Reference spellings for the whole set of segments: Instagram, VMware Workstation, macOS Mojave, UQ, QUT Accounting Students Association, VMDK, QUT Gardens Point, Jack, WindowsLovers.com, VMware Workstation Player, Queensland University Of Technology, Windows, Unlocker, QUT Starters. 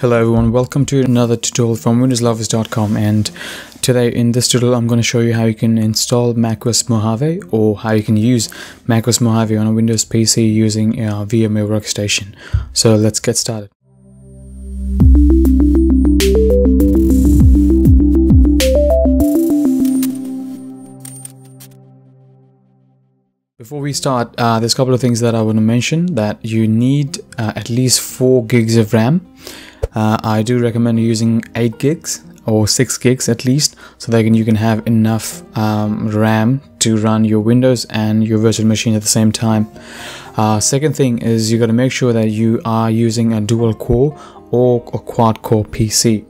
Hello everyone, welcome to another tutorial from WindowsLovers.com, and today in this tutorial I'm going to show you how you can install macOS Mojave, or how you can use macOS Mojave on a Windows PC using our VMware Workstation. So let's get started. Before we start, there's a couple of things that I want to mention. That you need at least 4 gigs of RAM. I do recommend using 8 gigs or 6 gigs at least, so that you can have enough RAM to run your Windows and your virtual machine at the same time. Second thing is, you got to make sure that you are using a dual core or a quad core PC.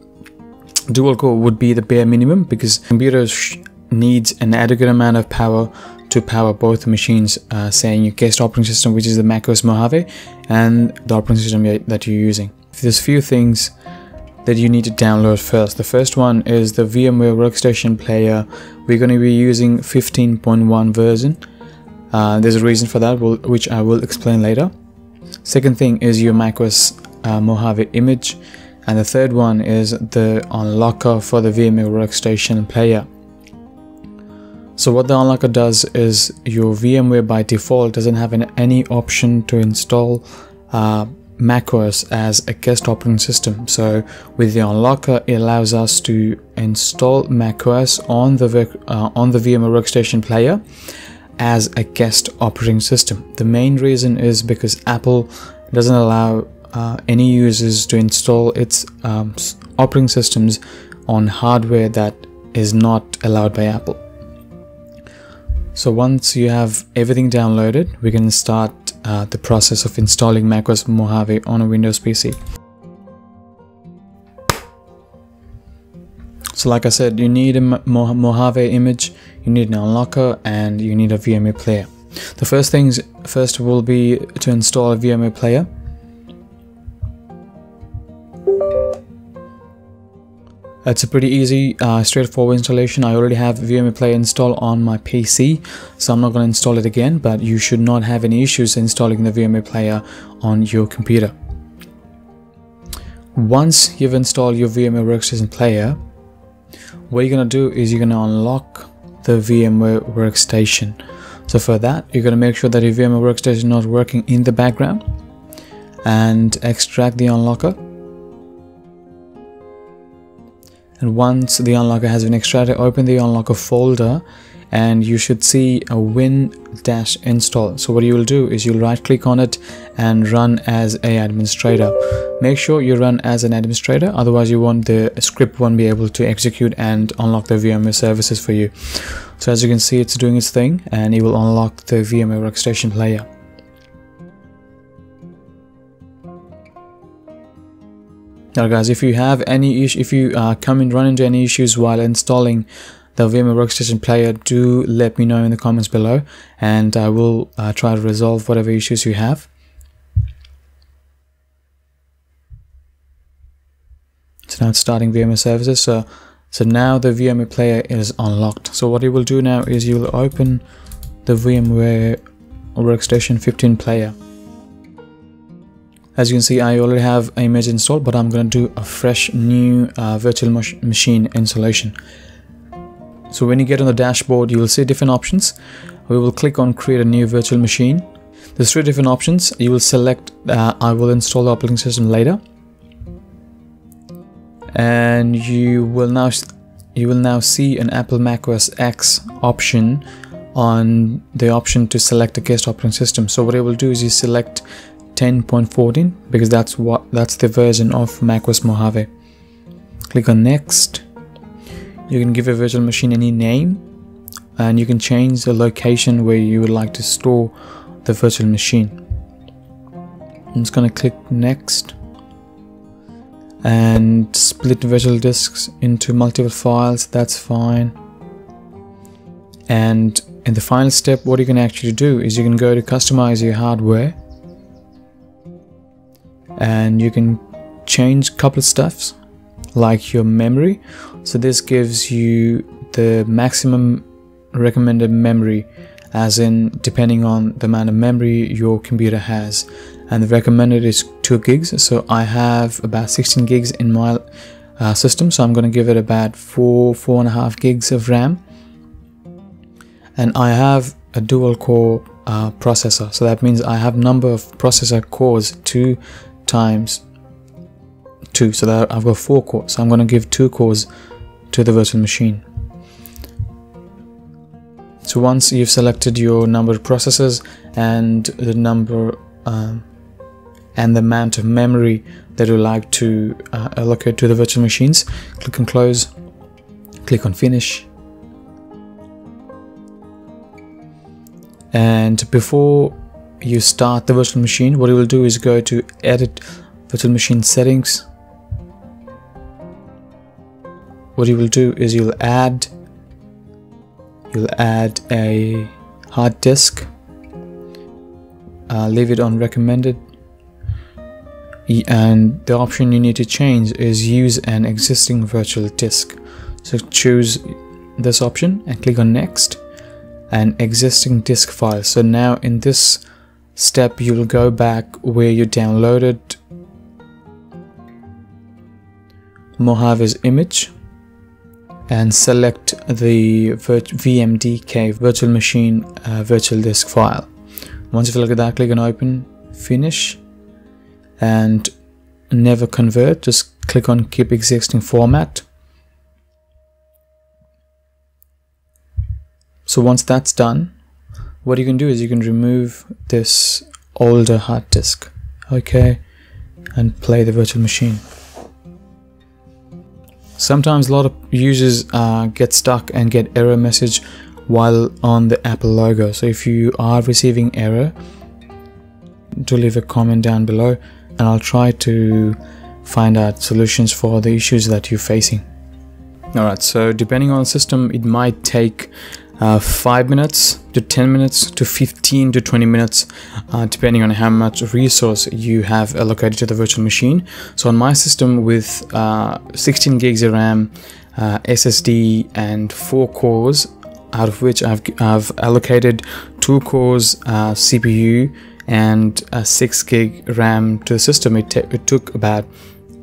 Dual core would be the bare minimum, because computers needs an adequate amount of power to power both machines, say in your guest operating system, which is the macOS Mojave, and the operating system that you're using. There's a few things that you need to download first. The first one is the VMware Workstation Player. We're going to be using 15.1 version. There's a reason for that, which I will explain later. Second thing is your macOS Mojave image, and the third one is the Unlocker for the VMware Workstation Player. So what the Unlocker does is, your VMware by default doesn't have any option to install macOS as a guest operating system. So with the Unlocker, it allows us to install macOS on the VMware Workstation Player as a guest operating system. The main reason is because Apple doesn't allow any users to install its operating systems on hardware that is not allowed by Apple. So once you have everything downloaded, we can start the process of installing macOS Mojave on a Windows PC. So like I said, you need a Mojave image, you need an Unlocker, and you need a VMware player. The first things first will be to install a VMware player. It's a pretty easy, straightforward installation. I already have VMware Player installed on my PC, so I'm not going to install it again, but you should not have any issues installing the VMware Player on your computer. Once you've installed your VMware Workstation Player, what you're going to do is you're going to unlock the VMware Workstation. So for that, you're going to make sure that your VMware Workstation is not working in the background, and extract the Unlocker. And once the Unlocker has been extracted, open the Unlocker folder, and you should see a win-install. So what you will do is you'll right click on it and run as an administrator. Make sure you run as an administrator, otherwise you won't, the script won't be able to execute and unlock the VMware services for you. So as you can see, it's doing its thing, and it will unlock the VMware Workstation Player. Now guys, if you have any issue, if you run into any issues while installing the VMware Workstation Player, do let me know in the comments below, and I will try to resolve whatever issues you have. So now it's starting VMware services. So now the VMware Player is unlocked. So what you will do now is you will open the VMware Workstation 15 Player. As you can see, I already have an image installed, but I'm going to do a fresh new virtual machine installation. So when you get on the dashboard, you will see different options. We will click on create a new virtual machine. There's 3 different options. You will select I will install the operating system later, and you will now see an Apple macOS X option on the option to select a guest operating system. So what I will do is you select 10.14, because that's the version of macOS Mojave. Click on next. You can give your virtual machine any name, and you can change the location where you would like to store the virtual machine. I'm just going to click next, and split virtual disks into multiple files. That's fine. And in the final step, what you can actually do is you can go to customize your hardware, and you can change a couple of stuffs like your memory. So this gives you the maximum recommended memory as in depending on the amount of memory your computer has, and the recommended is 2 gigs. So I have about 16 gigs in my system, so I'm going to give it about 4.5 gigs of RAM, and I have a dual core processor, so that means I have number of processor cores 2 times 2, so that I've got 4 cores. So I'm going to give 2 cores to the virtual machine. So once you've selected your number of processors and the number and the amount of memory that you like to allocate to the virtual machines, click on close, click on finish. And before you start the virtual machine, what you will do is go to edit virtual machine settings. What you will do is you'll add a hard disk, leave it on recommended, and the option you need to change is use an existing virtual disk. So choose this option and click on next and existing disk file. So now in this step you'll go back where you downloaded Mojave's image and select the VMDK virtual machine virtual disk file. Once you've looked at that, click on open, finish, and never convert, just click on keep existing format. So once that's done, what you can do is you can remove this older hard disk, okay, and play the virtual machine. Sometimes a lot of users get stuck and get error message while on the Apple logo. So if you are receiving error, do leave a comment down below and I'll try to find out solutions for the issues that you're facing. Alright, so depending on the system, it might take 5 minutes to 10 minutes to 15 to 20 minutes depending on how much resource you have allocated to the virtual machine. So on my system with 16 gigs of RAM, SSD and 4 cores, out of which I've allocated 2 cores CPU and a 6 gig RAM to the system, it took about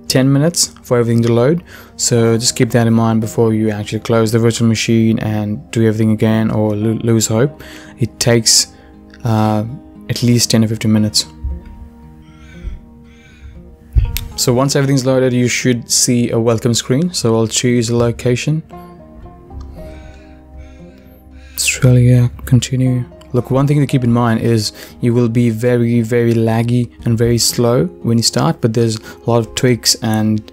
10 minutes for everything to load. So just keep that in mind before you actually close the virtual machine and do everything again or lose hope. It takes at least 10 to 15 minutes. So once everything's loaded, you should see a welcome screen. So I'll choose a location, Australia, continue. Look, one thing to keep in mind is you will be very, very laggy and very slow when you start, but there's a lot of tweaks and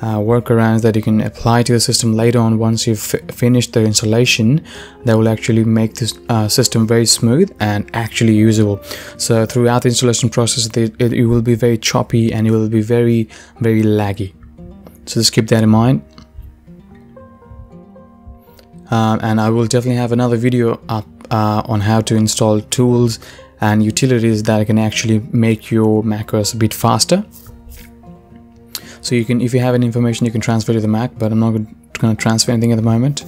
workarounds that you can apply to the system later on once you've finished the installation that will actually make this system very smooth and actually usable. So throughout the installation process it will be very choppy and it will be very, very laggy, so just keep that in mind. And I will definitely have another video up on how to install tools and utilities that can actually make your macOS a bit faster. So you can, if you have any information, you can transfer to the Mac, but I'm not going to transfer anything at the moment.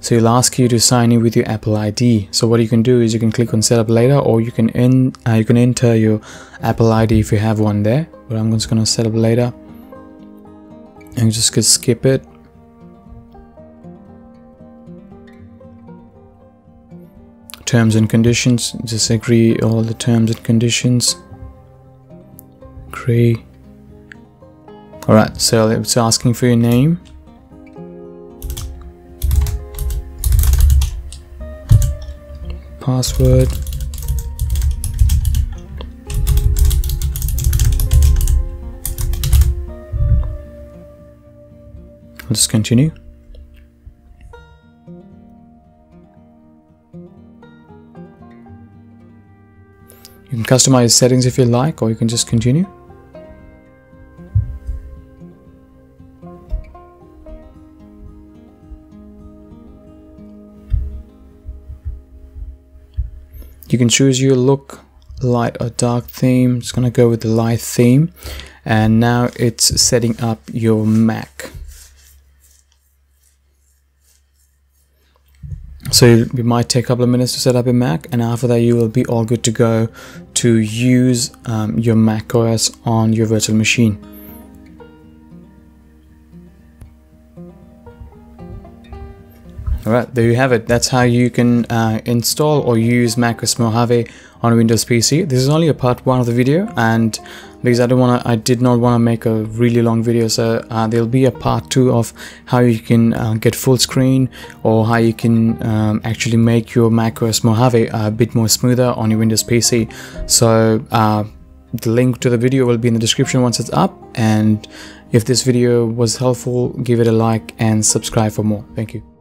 So it'll ask you to sign in with your Apple ID. So what you can do is you can click on Setup Later, or you can enter your Apple ID if you have one there. But I'm just going to Setup Later, and just could skip it. Terms and conditions, just agree all the terms and conditions, agree. Alright, so it's asking for your name. Password. Let's continue. You can customize settings if you like, or you can just continue. You can choose your look, light or dark theme. It's going to go with the light theme, and now it's setting up your Mac. So it might take a couple of minutes to set up your Mac, and after that you will be all good to go to use your macOS on your virtual machine. Alright, there you have it. That's how you can install or use macOS Mojave on a Windows PC. This is only a part one of the video, and because I did not want to make a really long video, so there'll be a part two of how you can get full screen, or how you can actually make your macOS Mojave a bit more smoother on your Windows PC. So the link to the video will be in the description once it's up. And if this video was helpful, give it a like and subscribe for more. Thank you.